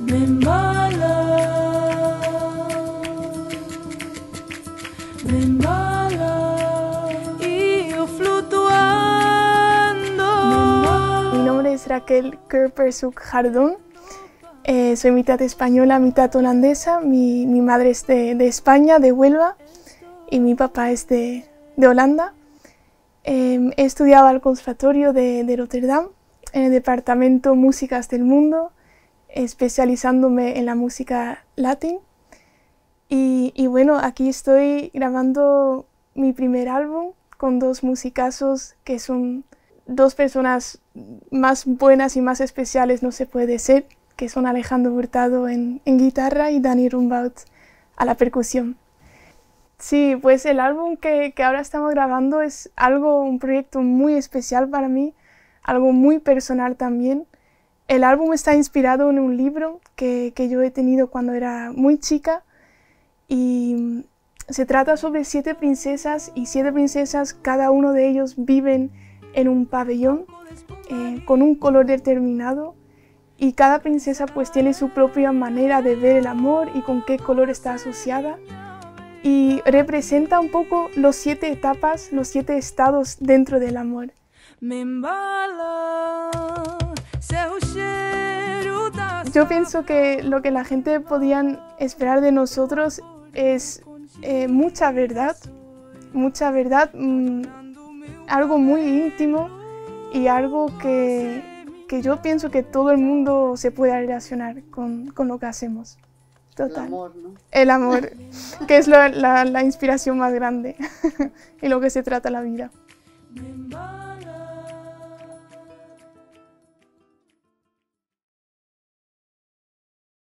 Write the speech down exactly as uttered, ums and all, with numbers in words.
me embala, me embala, y yo flutuando. Mi nombre es Raquel Kurpershoek Jardón. Eh, soy mitad española, mitad holandesa. Mi, mi madre es de, de España, de Huelva, y mi papá es de, de Holanda. Eh, he estudiado al Conservatorio de, de Rotterdam, en el departamento Músicas del Mundo, especializándome en la música latín. Y, y bueno, aquí estoy grabando mi primer álbum con dos musicazos que son dos personas más buenas y más especiales no se puede ser, que son Alejandro Hurtado en, en guitarra y Dani Rumbaut a la percusión. Sí, pues el álbum que, que ahora estamos grabando es algo, un proyecto muy especial para mí, algo muy personal también. El álbum está inspirado en un libro que, que yo he tenido cuando era muy chica, y se trata sobre siete princesas, y siete princesas, cada uno de ellos viven en un pabellón eh, con un color determinado. Y cada princesa pues tiene su propia manera de ver el amor y con qué color está asociada. Y representa un poco los siete etapas, los siete estados dentro del amor. Yo pienso que lo que la gente podían esperar de nosotros es eh, mucha verdad. Mucha verdad, mmm, algo muy íntimo y algo que... que yo pienso que todo el mundo se puede relacionar con, con lo que hacemos. Total. El amor, ¿no? El amor, que es la, la, la inspiración más grande y lo que se trata la vida.